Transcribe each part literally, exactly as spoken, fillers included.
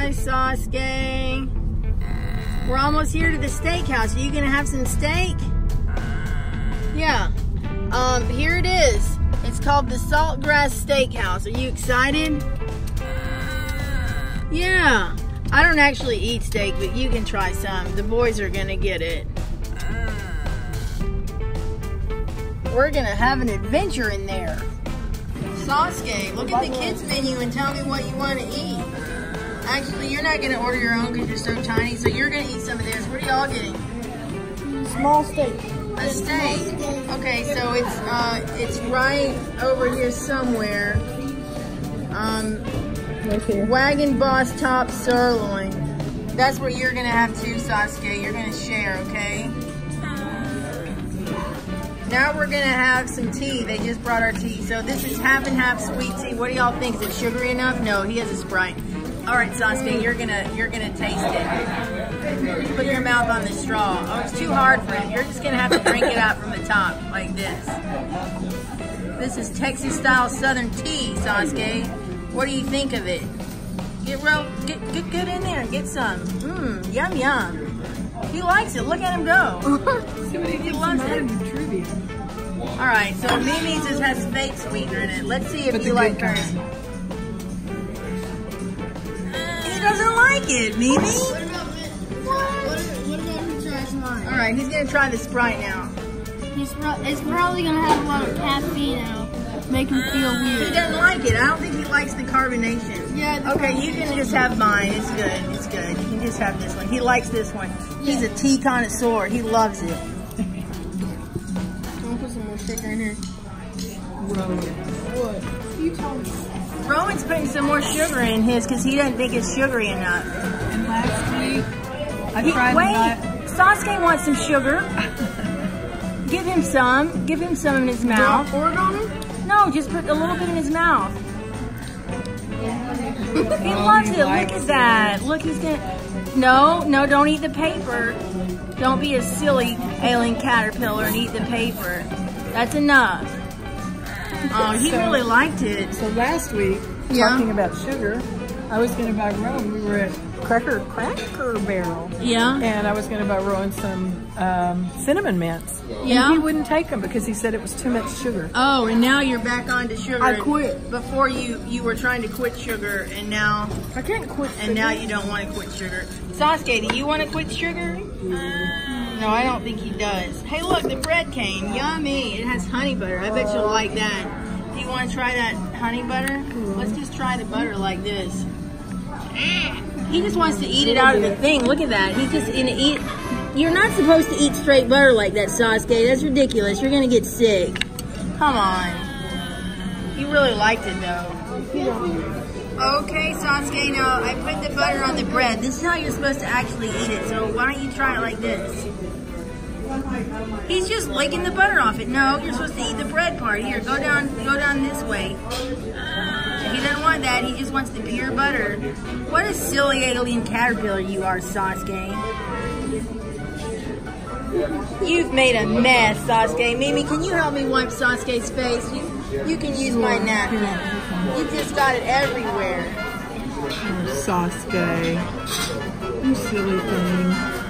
Hi, Sasuke. We're almost here to the steakhouse. Are you gonna have some steak? Yeah. Um, here it is. It's called the Saltgrass Steakhouse. Are you excited? Yeah. I don't actually eat steak, but you can try some. The boys are gonna get it. We're gonna have an adventure in there. Sasuke, look at the kids menu and tell me what you want to eat. Actually, you're not gonna order your own because you're so tiny, so you're gonna eat some of theirs. What are y'all getting? Small steak. A steak. Okay, so it's uh, it's right over here somewhere. Um, right here. Wagon Boss top sirloin. That's what you're gonna have too, Sasuke. You're gonna share, okay? Now we're gonna have some tea. They just brought our tea. So this is half and half sweet tea. What do y'all think? Is it sugary enough? No, he has a Sprite. All right, Sasuke, you're gonna you're gonna taste it. Put your mouth on the straw. Oh, it's too hard for him. You're just gonna have to drink it out from the top like this. This is Texas-style Southern tea, Sasuke. What do you think of it? Get real, get get good in there. Get some. Mmm, yum yum. He likes it. Look at him go. He loves it. All right, so Mimi just has fake sweetener in it. Let's see if you like hers. He doesn't like it, Mimi. What about if he tries mine? All right, he's gonna try the Sprite now. He's pro it's probably gonna have a lot of caffeine and make him feel weird. He doesn't like it. I don't think he likes the carbonation. Yeah. The okay, carbonation. You can just have mine. It's good. It's good. You can just have this one. He likes this one. Yeah. He's a tea connoisseur. He loves it. Sugar in here. Rowan. What? You told me. Rowan's putting some more sugar in his because he doesn't think it's sugary enough. And last week, I he, tried Wait, Sasuke wants some sugar. Give him some. Give him some in his mouth. Do you pour it on him? No, just put a little bit in his mouth. He loves it. Look at that. Look, he's gonna. No, no, don't eat the paper. Don't be a silly alien caterpillar and eat the paper. That's enough. Oh, he so, really liked it. So last week, yeah. talking about sugar, I was going to buy Rowan. We were at Cracker Cracker Barrel. Yeah. And I was going to buy Rowan some um, cinnamon mints. Yeah. And he wouldn't take them because he said it was too much sugar. Oh, and now you're back on to sugar. I quit. Before you, you were trying to quit sugar, and now I can't quit. And sugar. Now you don't want to quit sugar. Sasuke, do you want to quit sugar? Uh, No, I don't think he does. Hey, look, the bread came. Yummy. It has honey butter. I bet you'll like that. Do you want to try that honey butter? Mm-hmm. Let's just try the butter like this. He just wants to eat it out of the thing. Look at that. He's just going to eat. You're not supposed to eat straight butter like that, Sasuke. That's ridiculous. You're going to get sick. Come on. You really liked it, though. Okay, Sasuke, now I put the butter on the bread. This is how you're supposed to actually eat it, so why don't you try it like this? He's just licking the butter off it. No, you're supposed to eat the bread part. Here, go down go down this way. He doesn't want that, he just wants the pure butter. What a silly alien caterpillar you are, Sasuke. You've made a mess, Sasuke. Mimi, can you help me wipe Sasuke's face? You You can use my napkin. You just got it everywhere. Oh, Sasuke. You silly thing.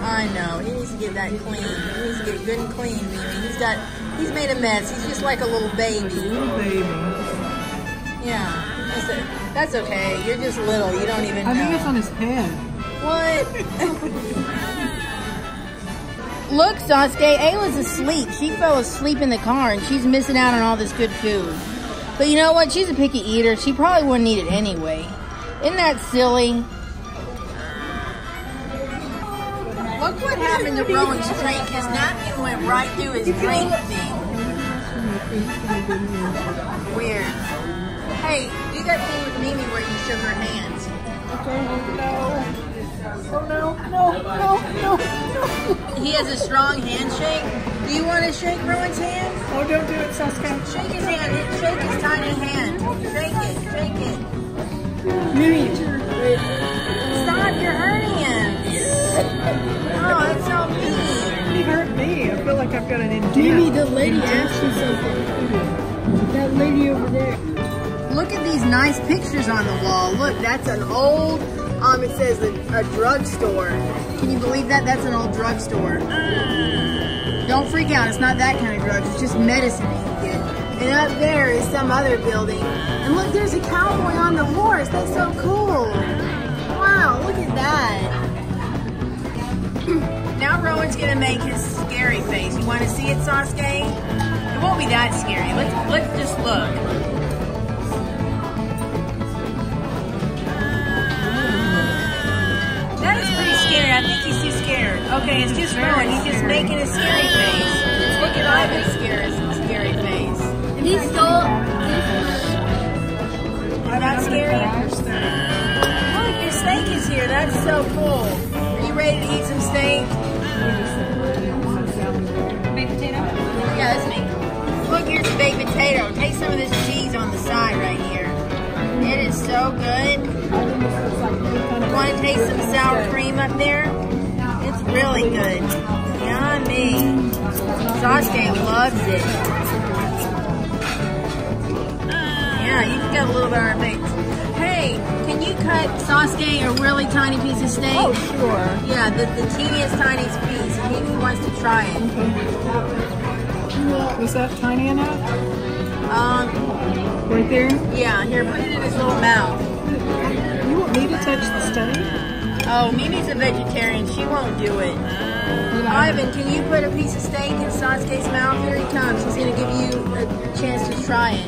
I know. He needs to get that clean. He needs to get good and clean, Mimi. He's got, he's made a mess. He's just like a little baby. Little baby. Yeah. That's, a, that's okay. You're just little. You don't even know. I think it's on his head. What? Look, Sasuke, Ayla's asleep. She fell asleep in the car, and she's missing out on all this good food. But you know what? She's a picky eater. She probably wouldn't eat it anyway. Isn't that silly? Look what happened to Rowan's drink. His napkin went right through his drink thing. Weird. Hey, do that thing with Mimi where you shook her hands. Okay, no. Oh no, no, no, no. He has a strong handshake. Do you want to shake Rowan's hand? Oh, don't do it, Sasuke. Shake his hand. Shake his tiny hand. Shake it, shake it. Mimi. Stop, you're hurting him. Oh, that's so mean. He hurt me. I feel like I've got an injury. Mimi, the lady asked you something. That lady over there. look at these nice pictures on the wall. Look, that's an old, um, it says a, a drugstore. Can you believe that? That's an old drugstore. Don't freak out, it's not that kind of drugs, it's just medicine that you get. And up there is some other building. And look, there's a cowboy on the horse, that's so cool. Wow, look at that. Now Rowan's gonna make his scary face. You wanna see it, Sasuke? It won't be that scary, let's, let's just look. I think he's too scared. Okay, it's just Rowan. He's just making a scary face. Let's look at Ivan's scary, scary face. And he's so... Is that scary? Look, your steak is here. That's so cool. Are you ready to eat some steak? Baked potato? Yeah, that's me. Look, here's the baked potato. Take some of this cheese on the side right here. It is so good. Want to taste some sour cream up there? It's really good. Yummy. Sasuke loves it. Yeah, you can get a little bit of our face. Hey, can you cut Sasuke a really tiny piece of steak? Oh, sure. Yeah, the, the teeniest, tiniest piece. He wants to try it. Okay. Was that tiny enough? Um, right there? Yeah, here, put it in his little mouth. Need to touch the steak? Oh, Mimi's a vegetarian. She won't do it. Ivan, can you put a piece of steak in Sasuke's mouth? Here he comes. He's going to give you a chance to try it.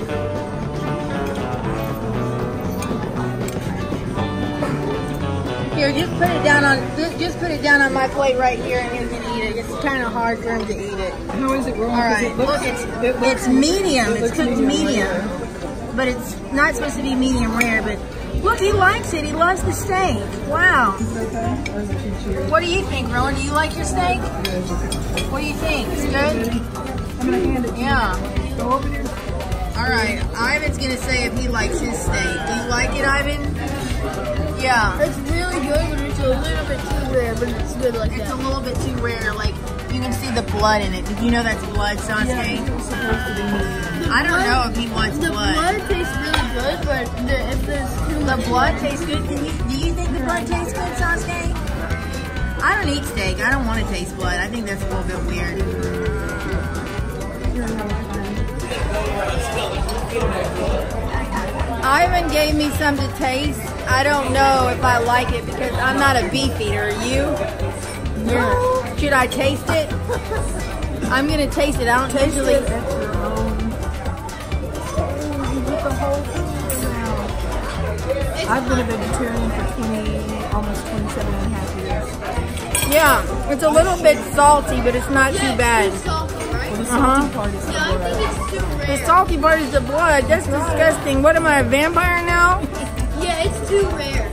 Here, just put it down on just, just put it down on my plate right here, and you can eat it. It's kind of hard for him to eat it. How is it wrong? All right, it looks, look, it's it looks, it's medium. It it's cooked medium, medium but it's not supposed to be medium rare, but. Look, he likes it. He loves the steak. Wow. What do you think, Rowan? Do you like your steak? What do you think? It's good? I'm going to hand it to you. Yeah. Go over there. All right. Ivan's going to say if he likes his steak. Do you like it, Ivan? Yeah. It's really good, but it's a little bit too rare, but it's good like that. It's a little bit too rare. Like, you can see the blood in it. Did you know that's blood, Sasuke? Yeah, it's supposed to be. I don't know if he wants blood. The blood tastes really good, but the, if there's too much... The blood tastes good? Can you, do you think the blood tastes good, Sasuke? I don't eat steak. I don't want to taste blood. I think that's a little bit weird. Ivan gave me some to taste. I don't know if I like it because I'm not a beef eater. You? Yeah. Should I taste it? I'm going to taste it. I don't taste usually... It. I've been a vegetarian for twenty, almost twenty-seven and a half years. Yeah, it's a little bit salty, but it's not yeah, too bad. It's too salty, right? Well, the salty uh-huh. part is the yeah, blood. I think it's too rare. The salty part is the blood. That's disgusting. What am I, a vampire now? Yeah, it's too rare.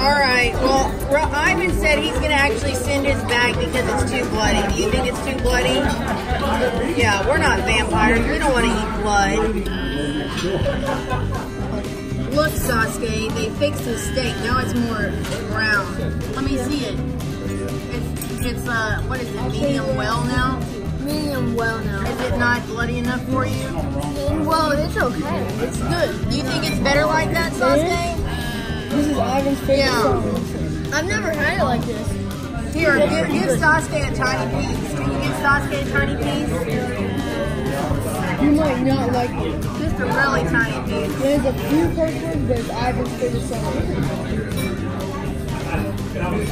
All right. Well, Ivan said he's going to actually send his back because it's too bloody. Do you think it's too bloody? Yeah, we're not vampires. We don't want to eat blood. Look, Sasuke, they fixed his steak. Now it's more brown. Let me see it. It's, it's uh, what is it, medium well now? Medium well now. Is it not bloody enough for you? Well, it's okay. It's good. Do you think it's better like that, Sasuke? This is Ivan's favorite. Yeah. I've never had it like this. Here, give, give Sasuke a tiny piece. Can you give Sasuke a tiny piece? You might not like it. A really tiny piece. There's a few places, there's Ivan's favorite song.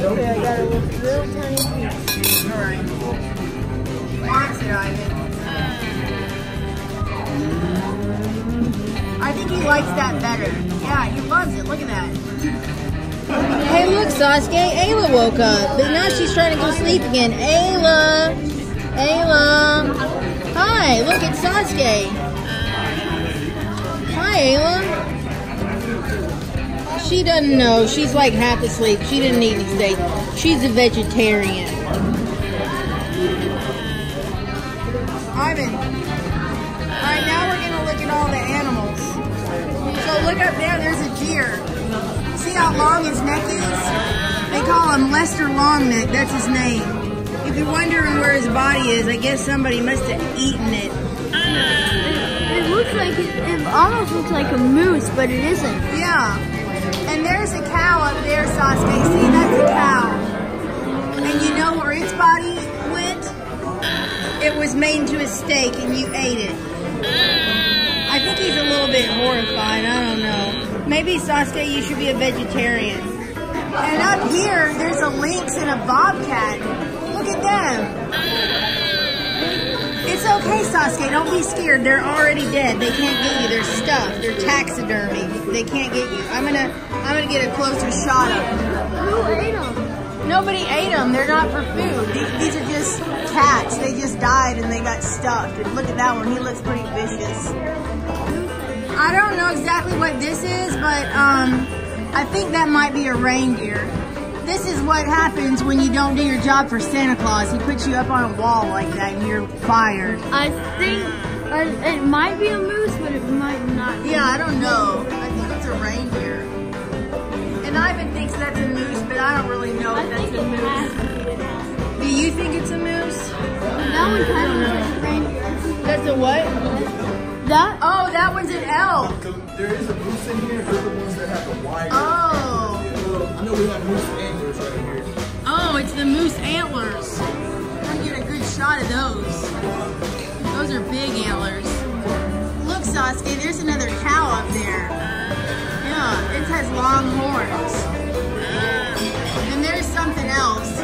Okay, I got a little, little tiny piece. Alright. Wants it, Ivan. I think he likes that better. Yeah, he loves it. Look at that. Hey, look, Sasuke. Ayla woke up, but now she's trying to go sleep again. Ayla! Ayla! Hi, look, it's Sasuke. Hi, Ayla. She doesn't know. She's like half asleep. She didn't eat any steak. She's a vegetarian. Ivan. Alright, now we're going to look at all the animals. So look up there. There's a deer. See how long his neck is? They call him Lester Longneck. That's his name. If you're wondering where his body is, I guess somebody must have eaten it. looks like, it almost looks like a moose, but it isn't. Yeah. And there's a cow up there, Sasuke. See, that's a cow. And you know where its body went? It was made into a steak and you ate it. I think he's a little bit horrified. I don't know. Maybe, Sasuke, you should be a vegetarian. And up here, there's a lynx and a bobcat. Look at them. It's okay, Sasuke. Don't be scared. They're already dead. They can't get you. They're stuffed. They're taxidermy. They can't get you. I'm gonna, I'm gonna get a closer shot of them. Who ate them? Nobody ate them. They're not for food. These are just cats. They just died and they got stuffed. And look at that one. He looks pretty vicious. I don't know exactly what this is, but um. I think that might be a reindeer. This is what happens when you don't do your job for Santa Claus. He puts you up on a wall like that and you're fired. I think uh, it might be a moose, but it might not be. Yeah, I don't know. I think it's a reindeer. And Ivan thinks that's a moose, but I don't really know if that's a moose. Do you think it's a moose? That one kind of looks like a reindeer. That's a what? That? Oh, that one's an elk. There is a moose in here. They're the ones that have the wire. Oh. I know we have moose antlers right here. Oh, it's the moose antlers. I'm gonna get a good shot of those. Those are big antlers. Look, Sasuke, there's another cow up there. Yeah, it has long horns. And there's something else.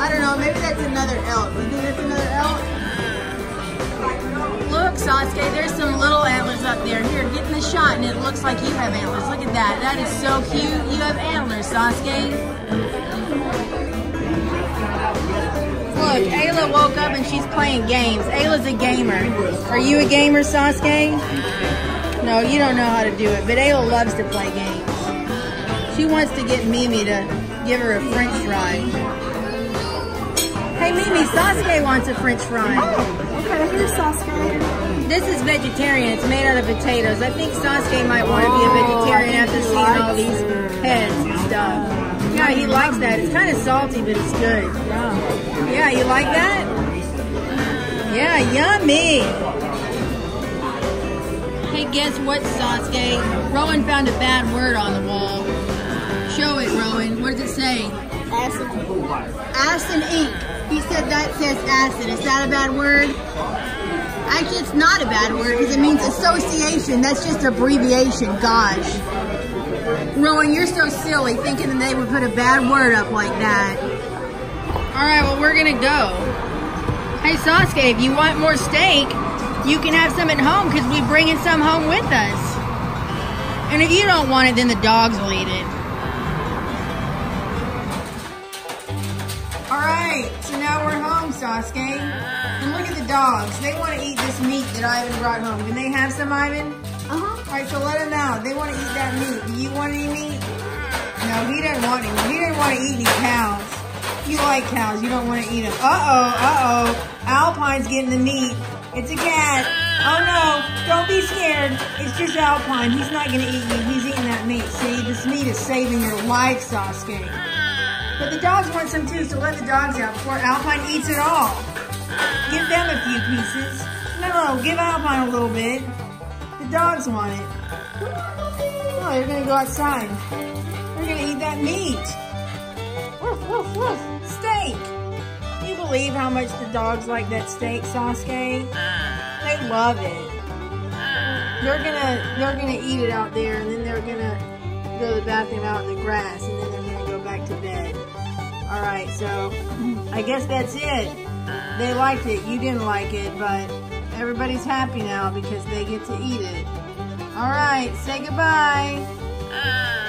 I don't know, maybe that's another elk. You think that's another elk? Look, Sasuke, there's some little antlers up there. Here, get in the shot, and it looks like you have antlers. Look at that. That is so cute. You have antlers, Sasuke. Look, Ayla woke up and she's playing games. Ayla's a gamer. Are you a gamer, Sasuke? No, you don't know how to do it, but Ayla loves to play games. She wants to get Mimi to give her a french fry. Hey, Mimi, Sasuke wants a french fry. Oh. Here's Sasuke. This is vegetarian. It's made out of potatoes. I think Sasuke might want to be a vegetarian after seeing all these heads and stuff. Yeah, he likes that. It's kind of salty, but it's good. Yeah, you like that? Yeah, yummy. Hey, guess what, Sasuke? Rowan found a bad word on the wall. Show it, Rowan. What does it say? Acid. Acid ink. He said that says acid. Is that a bad word? Actually, it's not a bad word because it means association. That's just abbreviation. Gosh. Rowan, you're so silly thinking that they would put a bad word up like that. All right, well, we're going to go. Hey, Sasuke, if you want more steak, you can have some at home because we're bringing some home with us. And if you don't want it, then the dogs will eat it. So now we're home, Sasuke. And look at the dogs. They want to eat this meat that Ivan brought home. Can they have some, Ivan? Uh-huh. All right, so let them out. They want to eat that meat. Do you want any meat? No, he doesn't want any. He doesn't want to eat any cows. You like cows. You don't want to eat them. Uh-oh, uh-oh. Alpine's getting the meat. It's a cat. Oh, no. Don't be scared. It's just Alpine. He's not going to eat you. He's eating that meat. See, this meat is saving your life, Sasuke. But the dogs want some too, so let the dogs out before Alpine eats it all. Give them a few pieces. No, give Alpine a little bit. The dogs want it. Oh, they're gonna go outside. They're gonna eat that meat. Woof, woof, woof. Steak. Can you believe how much the dogs like that steak, Sasuke? They love it. They're gonna, they're gonna eat it out there, and then they're gonna go to the bathroom out in the grass, and then they're gonna go back to bed. All right, so I guess that's it. They liked it, you didn't like it, but everybody's happy now because they get to eat it. All right, say goodbye. Uh.